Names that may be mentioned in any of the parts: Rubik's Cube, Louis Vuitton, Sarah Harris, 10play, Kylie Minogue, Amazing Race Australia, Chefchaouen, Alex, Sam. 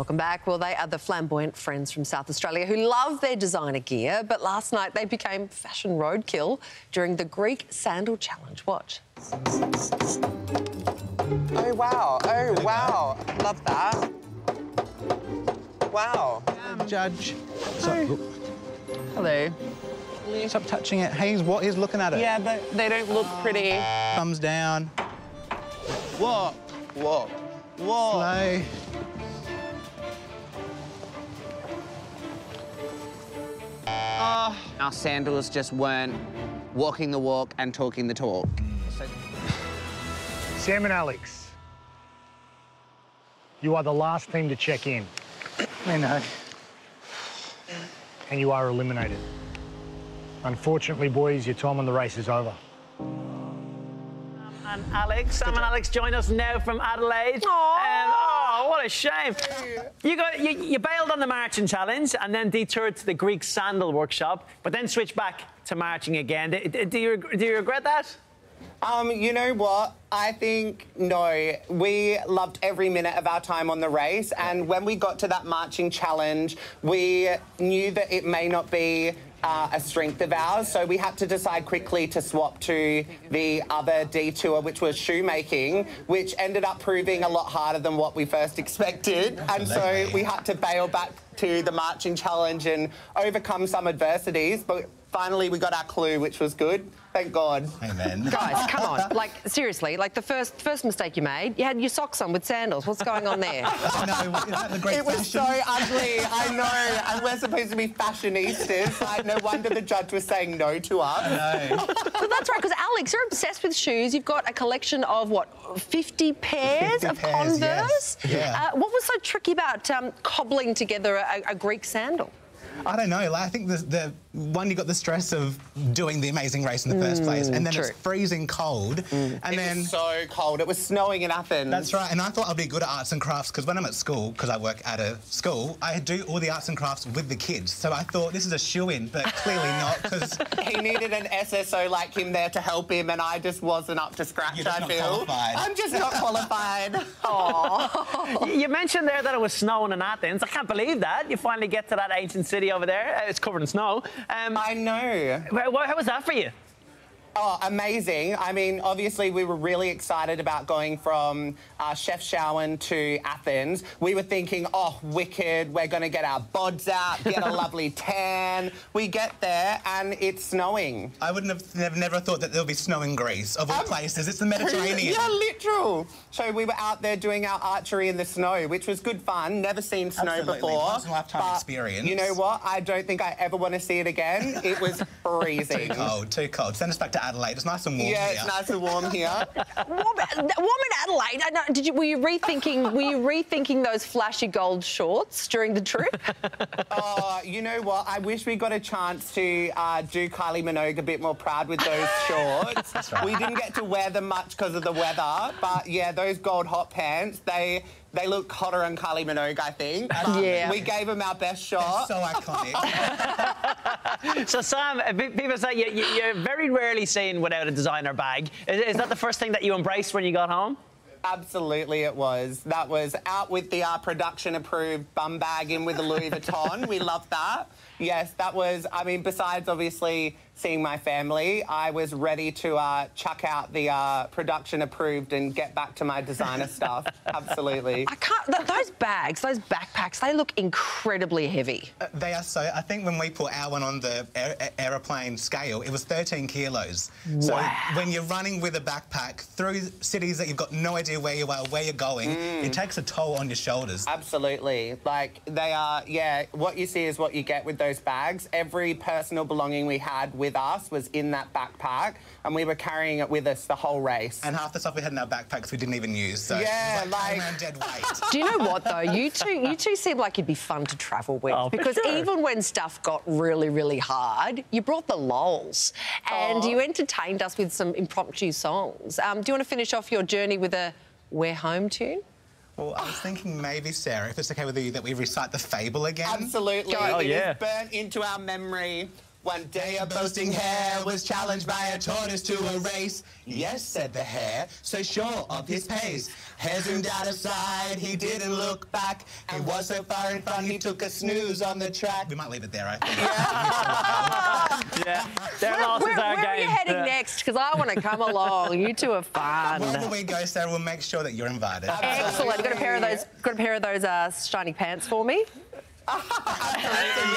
Welcome back. Well, they are the flamboyant friends from South Australia who love their designer gear, but last night they became fashion roadkill during the Greek Sandal Challenge. Watch. Oh, wow. Oh, wow. Love that. Wow. Judge. Hello. Hello. Stop touching it. Hayes, what is looking at it? Yeah, but they don't look pretty. Thumbs down. Whoa. Whoa. Whoa. Slow. Our sandals just weren't walking the walk and talking the talk. Sam and Alex, you are the last team to check in. I know. And you are eliminated. Unfortunately, boys, your time on the race is over. And Alex, Sam and Alex join us now from Adelaide. Oh, what a shame. You bailed on the marching challenge and then detoured to the Greek sandal workshop, but then switched back to marching again. Do you regret that? You know what? I think no. We loved every minute of our time on the race, and when we got to that marching challenge, we knew that it may not be a strength of ours, so we had to decide quickly to swap to the other detour, which was shoemaking, which ended up proving a lot harder than what we first expected. And so we had to bail back to the marching challenge and overcome some adversities, but finally we got our clue, which was good. Thank God. Amen. Guys, come on. Like, seriously, like the first mistake you made, you had your socks on with sandals. What's going on there? It was so ugly, I know. And we're supposed to be fashionistas. Like, no wonder the judge was saying no to us. I know. Well, that's right, because, Alex, you're obsessed with shoes. You've got a collection of, what, 50 pairs of Converse? Yes. Yeah. What was so tricky about cobbling together a Greek sandal? I don't know. Like, I think the one, you got the stress of doing the Amazing Race in the first place, and then it's freezing cold, and it was so cold. It was snowing in Athens. That's right. And I thought I'd be good at arts and crafts because when I'm at school, because I work at a school, I do all the arts and crafts with the kids. So I thought this is a shoe-in, but clearly not, because he needed an SSO like him there to help him, and I just wasn't up to scratch. I'm just not qualified. Oh. You mentioned there that it was snowing in Athens. I can't believe that. You finally get to that ancient city over there. It's covered in snow. I know. How was that for you? Oh, amazing. I mean, obviously, we were really excited about going from Chefchaouen to Athens. We were thinking, oh, wicked, we're going to get our bods out, get a lovely tan. We get there, and it's snowing. I wouldn't have never thought that there would be snow in Greece, of all places. It's the Mediterranean. Yeah, literal. So we were out there doing our archery in the snow, which was good fun. Never seen snow before. Once in a lifetime experience. You know what? I don't think I ever want to see it again. It was freezing. Too cold, too cold. Send us back to Adelaide. It's nice and warm here. Yeah, it's nice and warm here. warm in Adelaide. I know, were you rethinking those flashy gold shorts during the trip? Oh, you know what? I wish we got a chance to do Kylie Minogue a bit more proud with those shorts. That's right. We didn't get to wear them much because of the weather, but yeah, those gold hot pants, they look hotter on Kylie Minogue, I think. Yeah. We gave them our best shot. They're so iconic. So, Sam, people say you're very rarely seen without a designer bag. Is that the first thing that you embraced when you got home? Absolutely, it was. That was out with the production-approved bum bag, in with the Louis Vuitton. We loved that. Yes, that was, I mean, besides, obviously, seeing my family, I was ready to chuck out the production-approved and get back to my designer stuff. Absolutely. I can't... Those bags, those backpacks, they look incredibly heavy. They are so... I think when we put our one on the aeroplane scale, it was 13 kilos. Wow. So when you're running with a backpack through cities that you've got no idea where you are, where you're going, it takes a toll on your shoulders. Absolutely. Like, they are... Yeah, what you see is what you get with those bags. Every personal belonging we had with us was in that backpack, and we were carrying it with us the whole race. And half the stuff we had in our backpacks we didn't even use. So yeah, like dead weight. Do you know what though? You two seem like you'd be fun to travel with, because even when stuff got really, really hard, you brought the lols and you entertained us with some impromptu songs. Do you want to finish off your journey with a "We're Home" tune? Well, I was thinking maybe, Sarah, if it's okay with you, that we recite the fable again. Absolutely. It is burnt into our memory. One day a boasting hare was challenged by a tortoise to a race. Yes, said the hare, so sure of his pace. Hare zoomed out of sight, he didn't look back. He was so far in front, he took a snooze on the track. We might leave it there, I think. Where are you heading next? Because I want to come along. You two are fun. Wherever we go, Sarah, we'll make sure that you're invited. Excellent. You've got a pair of those, shiny pants for me. I'm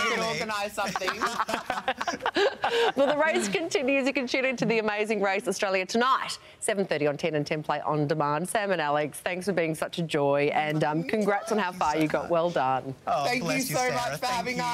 going to organise something. Well, the race continues. You can tune into the Amazing Race Australia tonight, 7:30 on 10 and 10 Play on Demand. Sam and Alex, thanks for being such a joy, and congrats on how far you got. Well done. Oh, thank you so much for having us.